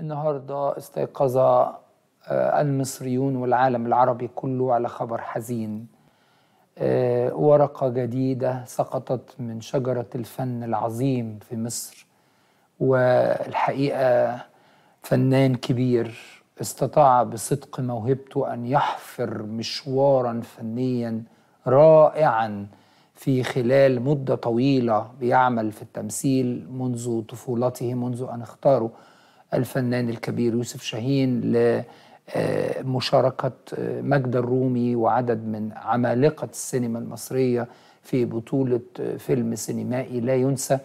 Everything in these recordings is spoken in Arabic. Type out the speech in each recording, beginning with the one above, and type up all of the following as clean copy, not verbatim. النهارده استيقظ المصريون والعالم العربي كله على خبر حزين. ورقة جديدة سقطت من شجرة الفن العظيم في مصر، والحقيقة فنان كبير استطاع بصدق موهبته أن يحفر مشوارا فنيا رائعا في خلال مدة طويلة. بيعمل في التمثيل منذ طفولته، منذ أن اختاره الفنان الكبير يوسف شاهين لمشاركة ماجد الرومي وعدد من عمالقة السينما المصرية في بطولة فيلم سينمائي لا ينسى.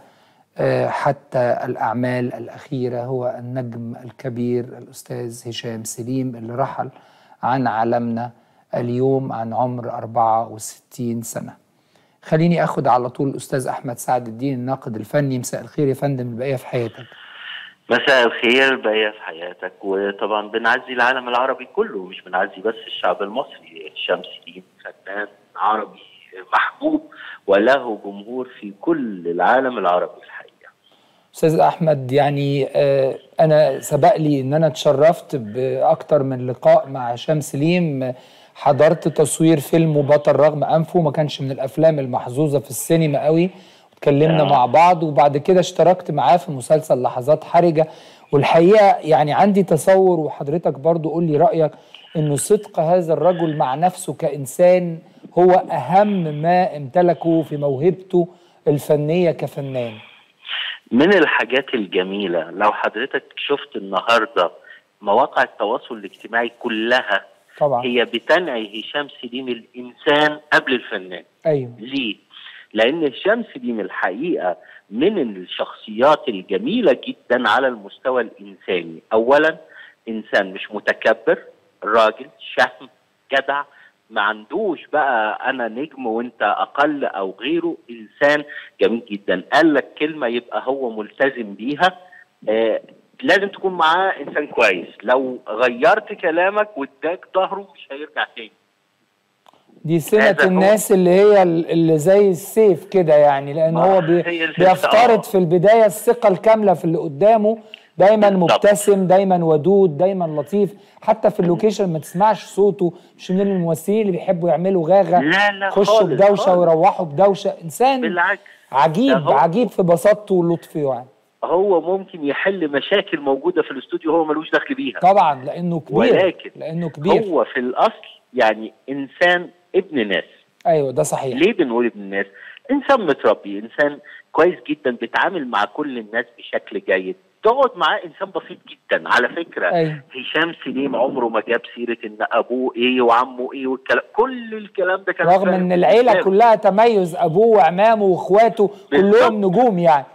حتى الأعمال الأخيرة هو النجم الكبير الأستاذ هشام سليم اللي رحل عن عالمنا اليوم عن عمر 64 سنة. خليني أخد على طول الأستاذ أحمد سعد الدين الناقد الفني. مساء الخير يا فندم، البقية في حياتك. مساء الخير، بقية في حياتك. وطبعا بنعزي العالم العربي كله، مش بنعزي بس الشعب المصري. هشام سليم فنان عربي محبوب وله جمهور في كل العالم العربي الحقيقة. أستاذ أحمد، يعني أنا سبق لي أن أنا اتشرفت بأكتر من لقاء مع هشام سليم. حضرت تصوير فيلم بطل رغم أنفه، ما كانش من الأفلام المحظوظة في السينما قوي. اتكلمنا مع بعض، وبعد كده اشتركت معاه في مسلسل لحظات حرجة. والحقيقة يعني عندي تصور، وحضرتك برضو قول لي رأيك، إنه صدق هذا الرجل مع نفسه كإنسان هو أهم ما امتلكه في موهبته الفنية كفنان. من الحاجات الجميلة لو حضرتك شفت النهاردة مواقع التواصل الاجتماعي كلها طبعا هي بتنعي هشام سليم الإنسان قبل الفنان. أيوة. ليه؟ لأن هشام سليم الحقيقة من الشخصيات الجميلة جدا على المستوى الإنساني. أولا إنسان مش متكبر، راجل شهم جدع، ما عندوش بقى أنا نجم وأنت أقل أو غيره. إنسان جميل جدا، قال لك كلمة يبقى هو ملتزم بيها. لازم تكون معاه إنسان كويس، لو غيرت كلامك واداك ظهره مش هيرجع تاني. دي سنة الناس اللي هي اللي زي السيف كده، يعني لأن هو بيفترض في البداية الثقة الكاملة في اللي قدامه. دايما مبتسم، دايما ودود، دايما لطيف. حتى في اللوكيشن ما تسمعش صوته، مش من الممثلين اللي بيحبوا يعملوا غاغه. لا لا، يخشوا بدوشه ويروحوا بدوشه. انسان بالعكس عجيب عجيب في بساطته ولطفه. يعني هو ممكن يحل مشاكل موجوده في الاستوديو هو ملوش دخل بيها طبعا، لانه كبير. ولكن لانه كبير هو في الاصل يعني انسان ابن ناس. ايوه ده صحيح. ليه بنقول ابن ناس؟ انسان متربي، انسان كويس جدا، بيتعامل مع كل الناس بشكل جيد. تقعد معاه انسان بسيط جدا على فكره. أيه. هشام سليم عمره ما جاب سيره ان ابوه ايه وعمه ايه والكلام، كل الكلام ده كان رغم ان العيله كلها. تميز ابوه وعمامه واخواته كلهم نجوم يعني.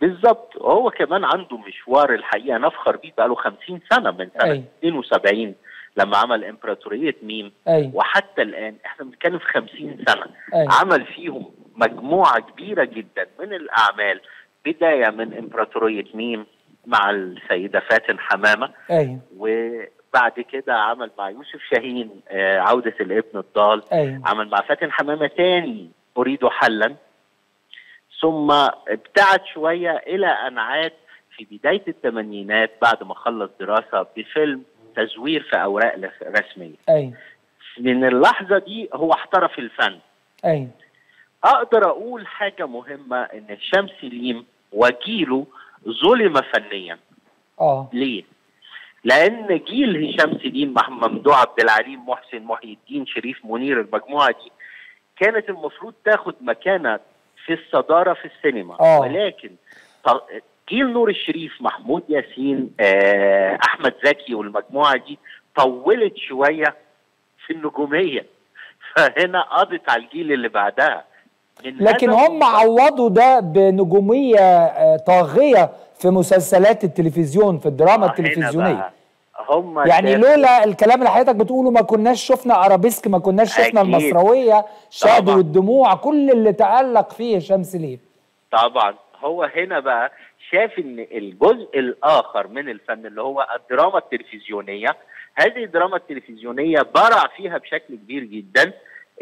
بالظبط. هو كمان عنده مشوار الحقيقه نفخر بيه، بقى له 50 سنه من سنه 72 لما عمل امبراطوريه ميم. أيه. وحتى الان احنا بنتكلم في 50 سنه. أيه. عمل فيهم مجموعه كبيره جدا من الاعمال، بدايه من امبراطوريه ميم مع السيده فاتن حمامه. أيوة. وبعد كده عمل مع يوسف شاهين عوده الابن الضال. أيوة. عمل مع فاتن حمامه تاني اريد حلا، ثم ابتعد شويه الى ان عاد في بدايه الثمانينات بعد ما خلص دراسه بفيلم تزوير في اوراق رسميه. أيوة. من اللحظه دي هو احترف الفن. أيوة. اقدر اقول حاجه مهمه، ان هشام سليم وجيله ظلم فنيا. ليه؟ لان جيل هشام سليم، محمد ممدوح، عبد العليم محسن، محي الدين شريف، منير، المجموعه دي كانت المفروض تاخد مكانه في الصداره في السينما. ولكن جيل نور الشريف، محمود ياسين، احمد زكي والمجموعه دي طولت شويه في النجوميه، فهنا قضت على الجيل اللي بعدها. لكن هم عوضوا ده بنجوميه طاغيه في مسلسلات التلفزيون، في الدراما التلفزيونيه. هم يعني لولا الكلام اللي حضرتك بتقوله ما كناش شفنا ارابيسك، ما كناش شفنا المصرويه، الشعب والدموع، كل اللي تألق فيه هشام سليم. طبعا هو هنا بقى شاف ان الجزء الاخر من الفن اللي هو الدراما التلفزيونيه، هذه الدراما التلفزيونيه برع فيها بشكل كبير جدا.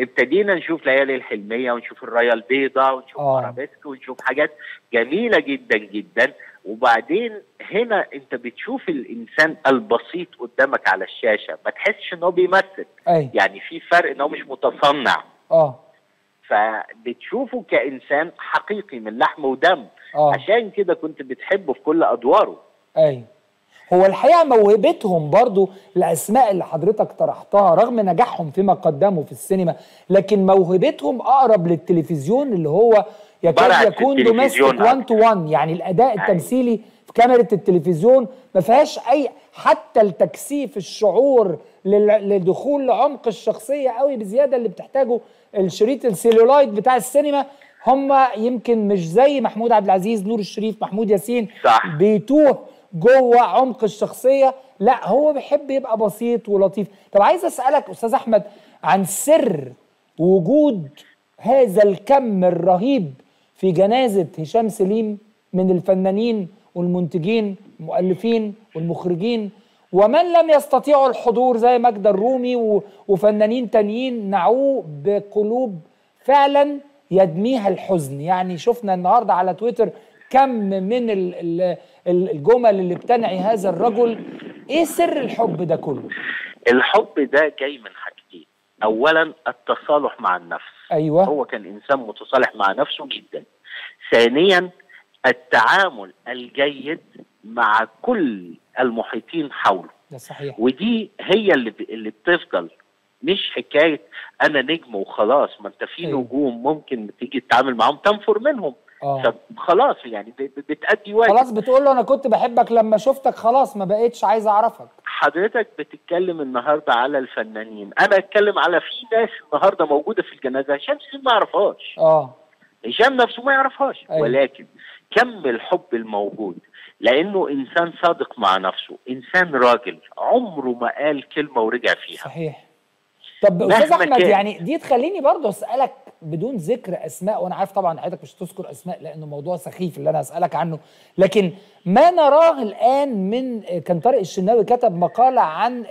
ابتدينا نشوف ليالي الحلميه، ونشوف الرايه البيضاء، ونشوف ارابيسك، ونشوف حاجات جميله جدا جدا. وبعدين هنا انت بتشوف الانسان البسيط قدامك على الشاشه، ما تحسش ان هو بيمثل. يعني في فرق ان هو مش متصنع، فبتشوفه كانسان حقيقي من لحم ودم. عشان كده كنت بتحبه في كل ادواره. هو الحقيقه موهبتهم برضو الاسماء اللي حضرتك طرحتها رغم نجاحهم فيما قدموا في السينما، لكن موهبتهم اقرب للتلفزيون اللي هو يكاد يكون دوميستيك 1 تو 1، يعني الاداء التمثيلي في كاميرا التلفزيون ما فيهاش اي حتى التكثيف الشعور للدخول لعمق الشخصيه قوي بزياده اللي بتحتاجه الشريط السيلولايد بتاع السينما. هم يمكن مش زي محمود عبد العزيز، نور الشريف، محمود ياسين، صح، بيتوه جوه عمق الشخصيه، لا هو بيحب يبقى بسيط ولطيف. طب عايز اسالك استاذ احمد عن سر وجود هذا الكم الرهيب في جنازه هشام سليم من الفنانين والمنتجين والمؤلفين والمخرجين ومن لم يستطيعوا الحضور زي ماجدة الرومي وفنانين تانيين نعوه بقلوب فعلا يدميها الحزن. يعني شفنا النهارده على تويتر كم من الجمل اللي بتنعي هذا الرجل. ايه سر الحب ده كله؟ الحب ده جاي من حاجتين، اولا التصالح مع النفس. هو كان انسان متصالح مع نفسه جدا. ثانيا التعامل الجيد مع كل المحيطين حوله. ده صحيح. ودي هي اللي بتفضل، مش حكايه انا نجم وخلاص. ما انت في نجوم ممكن تيجي تتعامل معاهم تنفر منهم. خلاص يعني بتأدي واجب، خلاص بتقول له انا كنت بحبك لما شفتك خلاص ما بقتش عايز اعرفك. حضرتك بتتكلم النهارده على الفنانين، انا اتكلم على في ناس النهارده موجوده في الجنازه هشام سليم ما يعرفهاش. هشام نفسه ما يعرفهاش. ولكن كم الحب الموجود لانه انسان صادق مع نفسه، انسان راجل عمره ما قال كلمه ورجع فيها. صحيح. طب استاذ احمد يعني دي تخليني برضه اسالك بدون ذكر اسماء، وانا عارف طبعا حضرتك مش هتذكر اسماء لانه موضوع سخيف اللي انا هسالك عنه، لكن ما نراه الان من كان طارق الشناوي كتب مقاله عن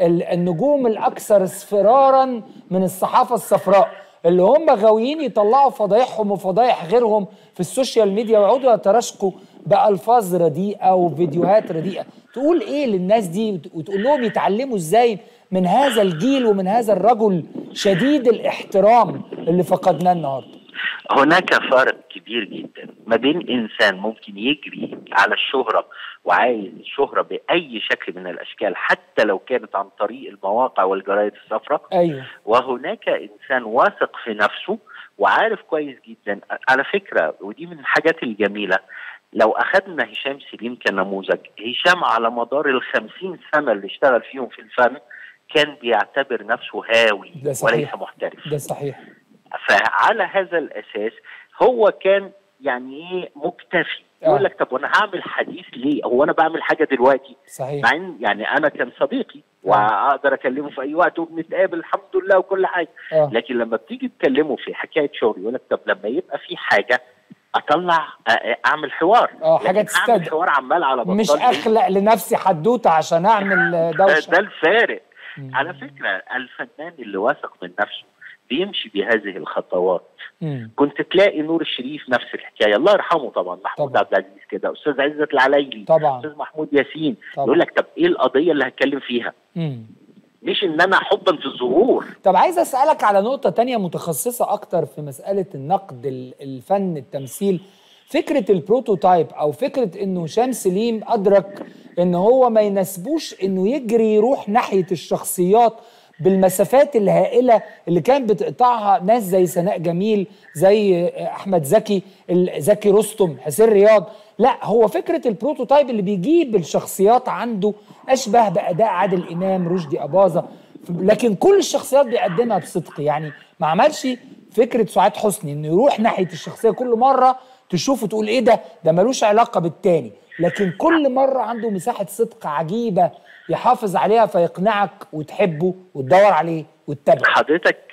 النجوم الاكثر اصفرارا من الصحافه الصفراء اللي هم غاويين يطلعوا فضايحهم وفضايح غيرهم في السوشيال ميديا ويقعدوا يتراشقوا بألفاظ رديئه وفيديوهات رديئه. تقول ايه للناس دي وتقول لهم يتعلموا ازاي من هذا الجيل ومن هذا الرجل شديد الاحترام اللي فقدناه النهارده؟ هناك فرق كبير جدا ما بين انسان ممكن يجري على الشهره وعايز الشهره باي شكل من الاشكال حتى لو كانت عن طريق المواقع والجرايد الصفراء، وهناك انسان واثق في نفسه وعارف كويس جدا. على فكره ودي من الحاجات الجميله، لو اخذنا هشام سليم كنموذج، هشام على مدار ال50 سنه اللي اشتغل فيهم في الفن كان بيعتبر نفسه هاوي وليس محترف. ده صحيح. فعلى هذا الاساس هو كان يعني ايه مكتفي، يقول لك طب وانا هعمل حديث ليه؟ هو انا بعمل حاجه دلوقتي؟ صحيح. مع ان يعني انا كان صديقي واقدر اكلمه في اي وقت وبنتقابل الحمد لله وكل حاجه، لكن لما بتيجي تكلمه في حكايه شغل يقول لك طب لما يبقى في حاجه اطلع اعمل حوار، حاجه تستدعي حوار عمال على بطال، مش اخلق لنفسي حدوته عشان اعمل دوشه. ده الفارق. على فكره الفنان اللي واثق من نفسه بيمشي بهذه الخطوات. كنت تلاقي نور الشريف نفس الحكايه، الله يرحمه طبعا، محمود عبد العزيز كده، استاذ عزت العلايلي، استاذ محمود ياسين، يقول لك طب ايه القضيه اللي هتكلم فيها؟ مش ان انا حبا في الظهور. طب عايز اسالك على نقطه ثانيه متخصصه اكتر في مساله النقد الفن التمثيل، فكره البروتوتايب او فكره انه هشام سليم ادرك ان هو ما يناسبوش انه يجري يروح ناحيه الشخصيات بالمسافات الهائله اللي كان بتقطعها ناس زي ثناء جميل، زي احمد زكي، زكي رستم، حسين رياض. لا هو فكره البروتوتايب اللي بيجيب الشخصيات عنده اشبه باداء عادل امام، رشدي اباظه، لكن كل الشخصيات بيقدمها بصدق. يعني ما عملش فكره سعاد حسني انه يروح ناحيه الشخصيه كل مره تشوفه تقول ايه ده ملوش علاقه بالتاني، لكن كل مره عنده مساحه صدق عجيبه يحافظ عليها فيقنعك وتحبه وتدور عليه وتتابعه.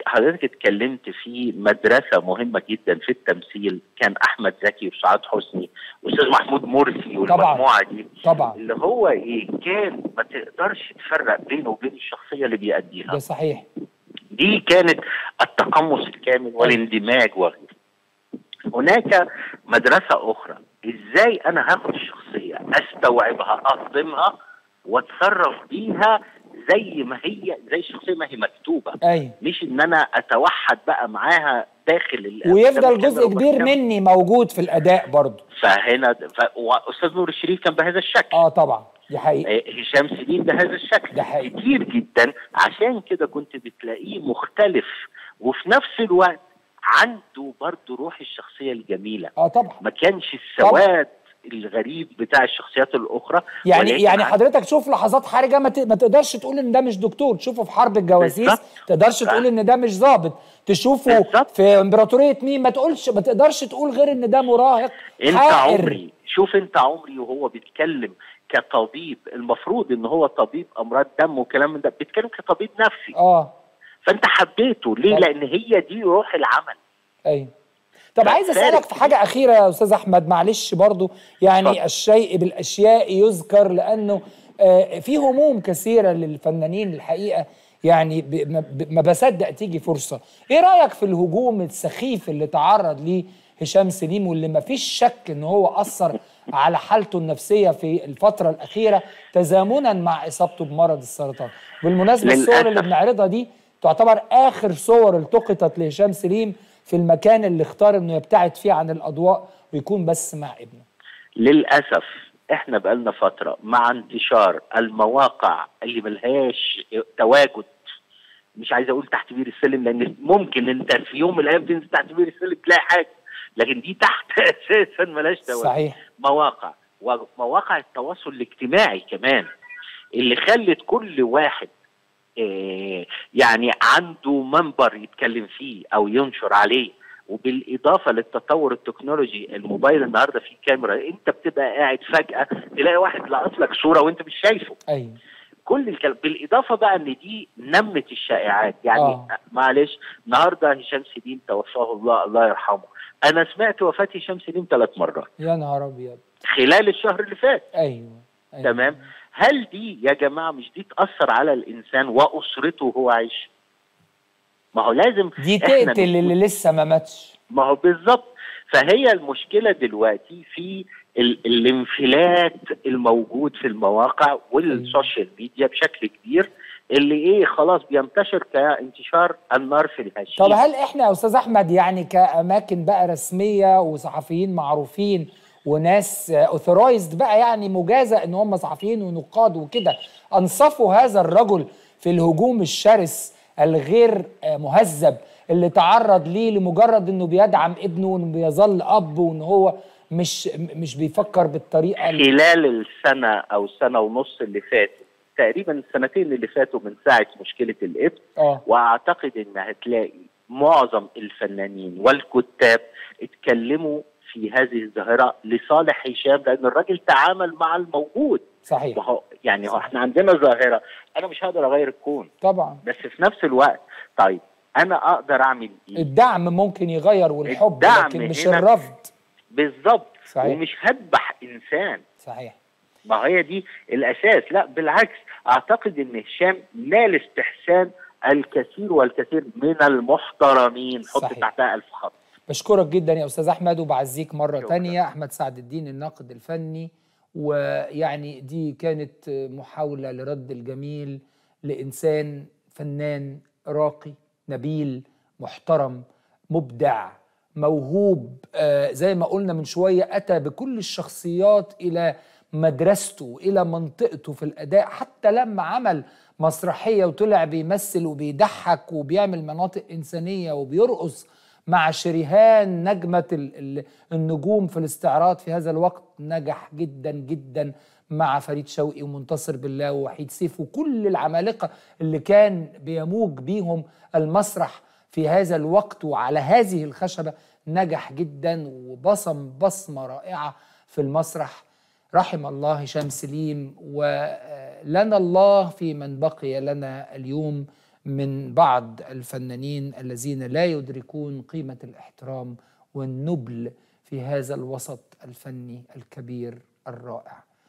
حضرتك اتكلمت في مدرسه مهمه جدا في التمثيل، كان احمد زكي وسعاد حسني واستاذ محمود مرسي والمجموعه دي، طبعا اللي هو ايه كان ما تقدرش تفرق بينه وبين الشخصيه اللي بيأديها. ده صحيح. دي كانت التقمص الكامل والاندماج وغيره. هناك مدرسه اخرى ازاي انا هاخد الشخصيه استوعبها اصدمها واتصرف بيها زي ما هي، زي الشخصيه ما هي مكتوبه. أي. مش ان انا اتوحد بقى معاها داخل ويفضل جزء كبير مني موجود في الاداء برضه. فهنا استاذ نور الشريف كان بهذا الشكل. اه طبعا دي حقيقة. هشام سليم بهذا الشكل كتير جدا، عشان كده كنت بتلاقيه مختلف وفي نفس الوقت عنده برضه روح الشخصيه الجميله. اه طبعا ما كانش السواد الغريب بتاع الشخصيات الاخرى. يعني حضرتك شوف لحظات حرجه ما تقدرش تقول ان ده مش دكتور، تشوفه في حرب الجواسيس ما تقدرش تقول ان ده مش ضابط، تشوفه في امبراطوريه مين ما تقدرش تقول غير ان ده مراهق انت حائر. عمري شوف انت عمري وهو بيتكلم كطبيب، المفروض ان هو طبيب امراض دم وكلام من ده، بيتكلم كطبيب نفسي. اه فانت حبيته ليه؟ لان هي دي روح العمل. ايوه. طب عايز اسالك في حاجه اخيره يا استاذ احمد، معلش برضو يعني الشيء بالاشياء يذكر، لانه في هموم كثيره للفنانين الحقيقه، يعني ما بصدق تيجي فرصه. ايه رايك في الهجوم السخيف اللي تعرض ليه هشام سليم، واللي ما فيش شك ان هو اثر على حالته النفسيه في الفتره الاخيره تزامنا مع اصابته بمرض السرطان؟ بالمناسبه الصور اللي بنعرضها دي تعتبر اخر صور التقطت لهشام سليم في المكان اللي اختار انه يبتعد فيه عن الاضواء ويكون بس مع ابنه. للاسف احنا بقالنا فتره مع انتشار المواقع اللي ملهاش تواجد، مش عايز اقول تحت بير السلم، لان ممكن انت في يوم من الايام تنزل تحت بير السلم تلاقي حاجه، لكن دي تحت اساسا ملهاش تواجد. صحيح. مواقع ومواقع التواصل الاجتماعي كمان اللي خلت كل واحد يعني عنده منبر يتكلم فيه او ينشر عليه، وبالاضافه للتطور التكنولوجي. الموبايل النهارده فيه كاميرا، انت بتبقى قاعد فجاه تلاقي واحد لقط لك صوره وانت مش شايفه. ايوه. كل الكلام، بالاضافه بقى ان دي نمت الشائعات، يعني معلش النهارده هشام سليم توفاه الله يرحمه، انا سمعت وفاه هشام سليم 3 مرات. يا نهار ابيض، خلال الشهر اللي فات. أيوة. تمام. هل دي يا جماعه مش دي تأثر على الإنسان وأسرته وهو عايش؟ ما هو لازم دي تقتل اللي لسه ما ماتش. ما هو بالظبط. فهي المشكلة دلوقتي في الانفلات الموجود في المواقع والسوشيال ميديا بشكل كبير، اللي ايه خلاص بينتشر كانتشار النار في الهشيم. طب هل احنا يا أستاذ أحمد يعني كأماكن بقى رسمية وصحفيين معروفين وناس اوثرايزد بقى، يعني مجازة ان هم صحفيين ونقاد وكده، انصفوا هذا الرجل في الهجوم الشرس الغير مهذب اللي تعرض ليه لمجرد انه بيدعم ابنه وانه بيظل اب وان هو مش بيفكر بالطريقه اللي خلال السنه او السنه ونص اللي فاتوا، تقريبا السنتين اللي فاتوا من ساعه مشكله الابن. واعتقد ان هتلاقي معظم الفنانين والكتاب اتكلموا في هذه الظاهرة لصالح هشام، لأن الراجل تعامل مع الموجود. صحيح. وهو يعني صحيح. احنا عندنا ظاهرة أنا مش هقدر أغير الكون طبعا، بس في نفس الوقت طيب أنا أقدر أعمل إيه؟ الدعم ممكن يغير، والحب لكن مش الرفض. بالظبط. ومش هذبح إنسان. صحيح. ما هي دي الأساس. لا بالعكس، أعتقد إن هشام نال استحسان الكثير والكثير من المحترمين. حط تحتها 1000 خط. بشكرك جدا يا أستاذ أحمد، وبعزيك مرة تانية. أحمد سعد الدين الناقد الفني، ويعني دي كانت محاولة لرد الجميل لإنسان فنان راقي نبيل محترم مبدع موهوب، زي ما قلنا من شوية أتى بكل الشخصيات إلى مدرسته إلى منطقته في الأداء، حتى لما عمل مسرحية وطلع بيمثل وبيضحك وبيعمل مناطق إنسانية وبيرقص مع شريهان نجمة النجوم في الاستعراض في هذا الوقت، نجح جدا جدا مع فريد شوقي ومنتصر بالله ووحيد سيف وكل العمالقة اللي كان بيموج بيهم المسرح في هذا الوقت وعلى هذه الخشبة، نجح جدا وبصم بصمة رائعة في المسرح. رحم الله هشام سليم، ولنا الله في من بقي لنا اليوم من بعض الفنانين الذين لا يدركون قيمة الاحترام والنبل في هذا الوسط الفني الكبير الرائع.